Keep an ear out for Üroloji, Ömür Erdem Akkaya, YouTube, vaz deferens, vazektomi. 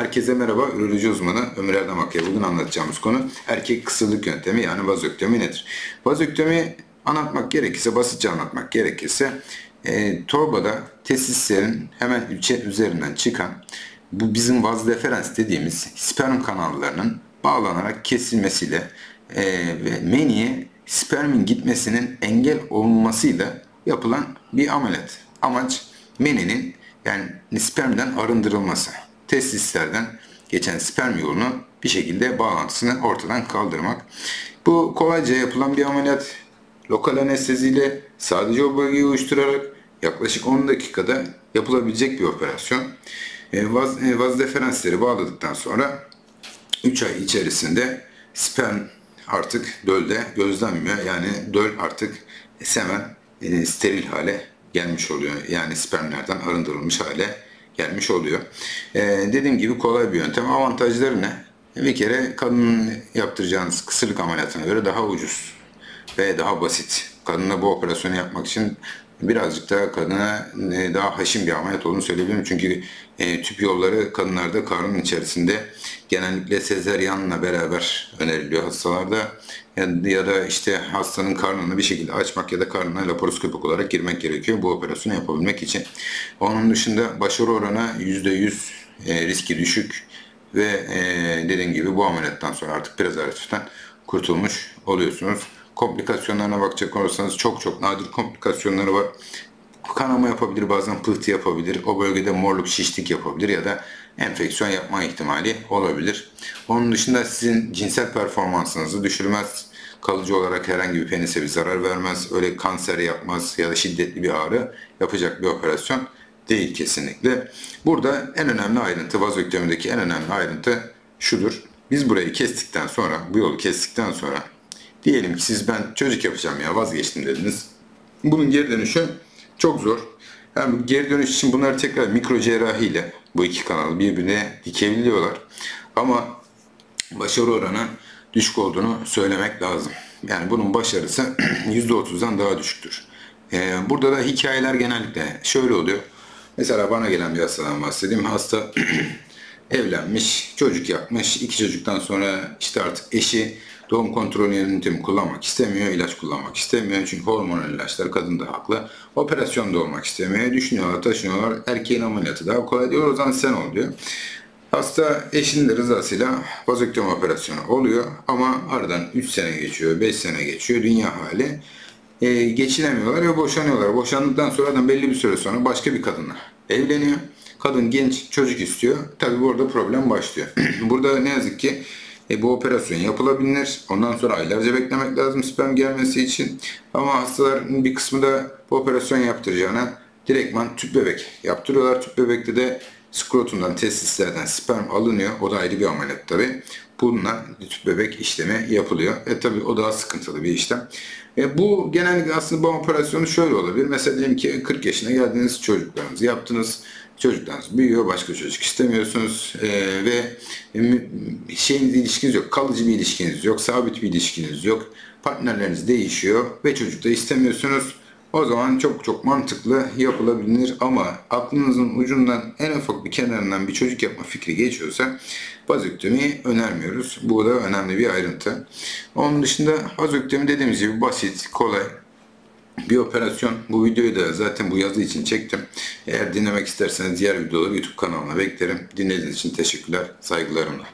Herkese merhaba, üroloji uzmanı Ömür Erdem Akkaya. Bugün anlatacağımız konu erkek kısırlık yöntemi, yani vazektomi nedir? Vazektomi anlatmak gerekirse, basitçe anlatmak gerekirse torbada testislerin hemen üzerinden çıkan bu bizim vaz deferens dediğimiz sperm kanallarının bağlanarak kesilmesiyle ve meniye spermin gitmesinin engel olunmasıyla yapılan bir ameliyat. Amaç meninin, yani spermden arındırılması. Testislerden geçen sperm yolunu bir şekilde bağlantısını ortadan kaldırmak. Bu kolayca yapılan bir ameliyat. Lokal anesteziyle sadece o bölgeyi uyuşturarak yaklaşık 10 dakikada yapılabilecek bir operasyon. Vaz deferensleri bağladıktan sonra 3 ay içerisinde sperm artık dölde gözlenmiyor. Yani döl artık semen steril hale gelmiş oluyor. Yani spermlerden arındırılmış hale gelmiş oluyor. Dediğim gibi kolay bir yöntem. Avantajları ne? Bir kere kadının yaptıracağınız kısırlık ameliyatına göre daha ucuz ve daha basit. Kadına bu operasyonu yapmak için birazcık daha kadına daha haşin bir ameliyat olduğunu söyleyebilirim. Çünkü tüp yolları kadınlarda karnın içerisinde genellikle sezeryanla beraber öneriliyor hastalarda. Ya da işte hastanın karnını bir şekilde açmak ya da karnına laparoskopik olarak girmek gerekiyor bu operasyonu yapabilmek için. Onun dışında başarı oranı %100, riski düşük ve dediğim gibi bu ameliyattan sonra artık prezervatiften kurtulmuş oluyorsunuz. Komplikasyonlarına bakacak olursanız çok nadir komplikasyonları var. Kanama yapabilir, bazen pıhtı yapabilir, o bölgede morluk, şişlik yapabilir ya da enfeksiyon yapma ihtimali olabilir. Onun dışında sizin cinsel performansınızı düşürmez, kalıcı olarak herhangi bir penise bir zarar vermez, öyle kanser yapmaz ya da şiddetli bir ağrı yapacak bir operasyon değil kesinlikle. Burada en önemli ayrıntı, vazektomideki en önemli ayrıntı şudur. Biz burayı kestikten sonra, bu yolu kestikten sonra, diyelim ki siz ben çocuk yapacağım ya vazgeçtim dediniz. Bunun geri dönüşü çok zor. Yani geri dönüş için bunları tekrar mikro cerrahiyle bu iki kanalı birbirine dikebiliyorlar. Ama başarı oranı düşük olduğunu söylemek lazım. Yani bunun başarısı %30'dan daha düşüktür. Burada da hikayeler genellikle şöyle oluyor. Mesela bana gelen bir hastadan bahsedeyim. Hasta evlenmiş, çocuk yapmış. 2 çocuktan sonra işte artık eşi doğum kontrol yöntemi kullanmak istemiyor, ilaç kullanmak istemiyor. Çünkü hormonal ilaçlar, kadın da haklı. Operasyonda olmak istemiyor, düşünüyorlar, taşınıyorlar. Erkeğin ameliyatı daha kolay diyor, o zaman sen ol diyor. Hasta eşinin de rızasıyla vazektomi operasyonu oluyor. Ama aradan 3 sene geçiyor, 5 sene geçiyor, dünya hali. Geçinemiyorlar ve boşanıyorlar. Boşandıktan sonra da belli bir süre sonra başka bir kadınla evleniyor. Kadın genç, çocuk istiyor. Tabii burada problem başlıyor. Burada ne yazık ki bu operasyon yapılabilir. Ondan sonra aylarca beklemek lazım sperm gelmesi için. Ama hastaların bir kısmı da bu operasyon yaptıracağına direktman tüp bebek yaptırıyorlar. Tüp bebekte de skrotumdan, testislerden sperm alınıyor. O da ayrı bir ameliyat tabi. Bununla tüp bebek işlemi yapılıyor. Tabi o daha sıkıntılı bir işlem. Bu genellikle aslında bu operasyonu şöyle olabilir. Mesela diyelim ki 40 yaşına geldiniz, çocuklarınızı yaptınız. Çocuklarınız büyüyor, başka çocuk istemiyorsunuz ve ilişkiniz yok, kalıcı bir ilişkiniz yok, sabit bir ilişkiniz yok, partnerleriniz değişiyor ve çocuk da istemiyorsunuz. O zaman çok mantıklı yapılabilir ama aklınızın ucundan, en ufak bir kenarından bir çocuk yapma fikri geçiyorsa vazektomiyi önermiyoruz. Bu da önemli bir ayrıntı. Onun dışında vazektomi dediğimiz gibi basit, kolay bir operasyon. Bu videoyu da zaten bu yazı için çektim. Eğer dinlemek isterseniz diğer videoları YouTube kanalına beklerim. Dinlediğiniz için teşekkürler, saygılarımla.